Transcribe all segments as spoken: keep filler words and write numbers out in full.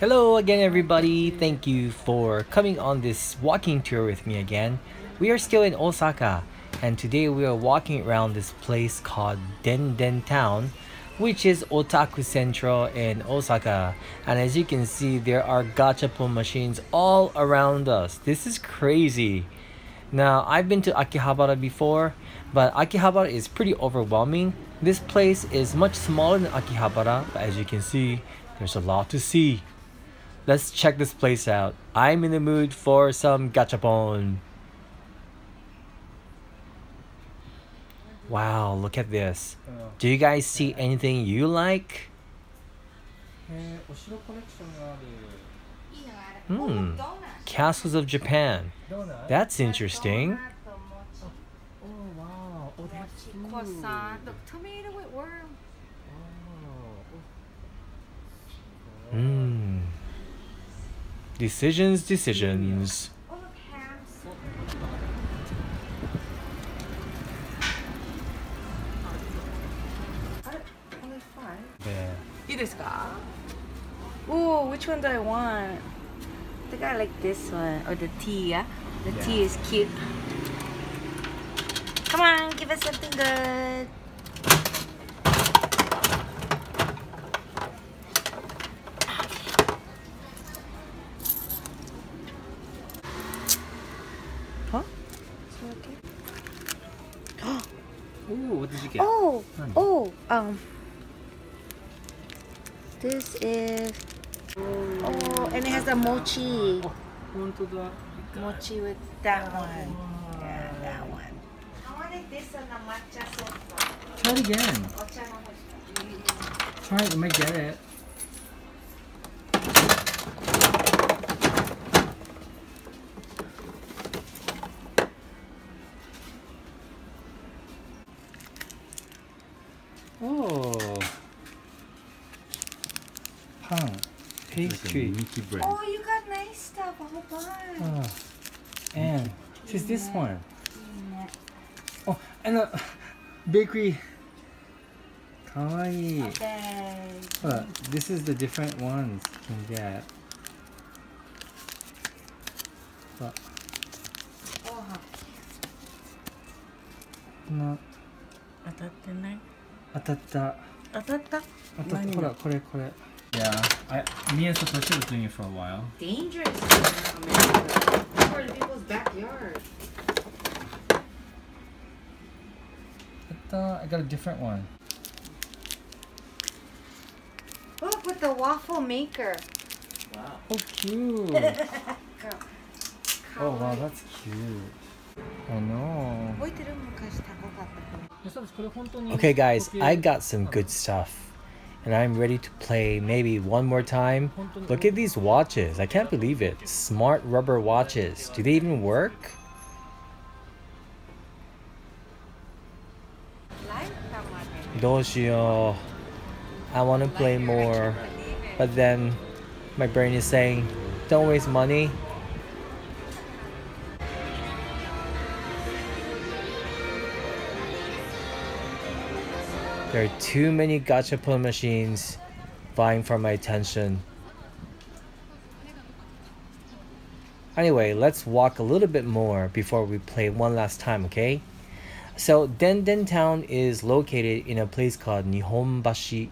Hello again everybody, thank you for coming on this walking tour with me again. We are still in Osaka and today we are walking around this place called Denden Town, which is Otaku Central in Osaka. And as you can see, there are gachapon machines all around us. This is crazy. Now, I've been to Akihabara before, but Akihabara is pretty overwhelming. This place is much smaller than Akihabara, but as you can see, there's a lot to see. Let's check this place out. I'm in the mood for some gachapon. Wow, look at this. Do you guys see anything you like? Hmm, castles of Japan. That's interesting. Oh, wow. Oh, that's croissant. Look, tomato with worm. Mmm. Decisions, decisions. Oh, which one do I want? I think I like this one or the tea, yeah? The yeah. tea is cute. Come on, give us something good. Ooh, what did you get? Oh, hmm. oh, um, this is, oh, and it has a mochi. Mochi with that one. Yeah, that one. I wanted this on the matcha sofa. Try it again. Try it, you might get it. Oh, pan, pastry. Like oh, you got nice stuff, a whole bunch. Oh. And she's yeah. this one. Yeah. Oh, and a bakery. Kawaii. Okay. Look, this is the different ones you can get. Look. Oh, how cute. No. I thought they might. Atata. Atata? Atata. Kore, kore, kore. Yeah, I, me and Satoshi was doing it for a while. Dangerous. It's part of people's backyard. Atata, I got a different one. Look, with the waffle maker. Wow. Oh, cute. Oh, wow, that's cute. I know. Okay guys, I got some good stuff and I'm ready to play maybe one more time. Look at these watches, I can't believe it. Smart rubber watches, do they even work? Doshio, I want to play more, but then my brain is saying don't waste money. There are too many gachapon machines vying for my attention. Anyway, let's walk a little bit more before we play one last time, okay? So Denden Town is located in a place called Nihombashi,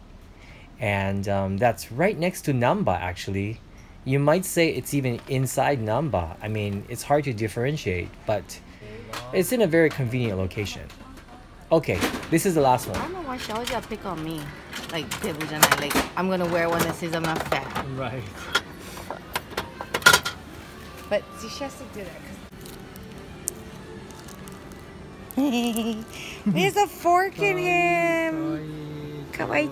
and um, that's right next to Namba actually. You might say it's even inside Namba. I mean, it's hard to differentiate, but it's in a very convenient location. Okay, this is the last one. I don't know why she always got to pick on me. Like, like, I'm gonna wear one that says I'm not fat. Right. But see, she has to do that. There's a fork in him. Kawaii.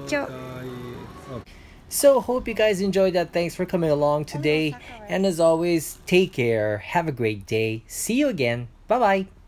So, hope you guys enjoyed that. Thanks for coming along today. And as always, take care. Have a great day. See you again. Bye-bye.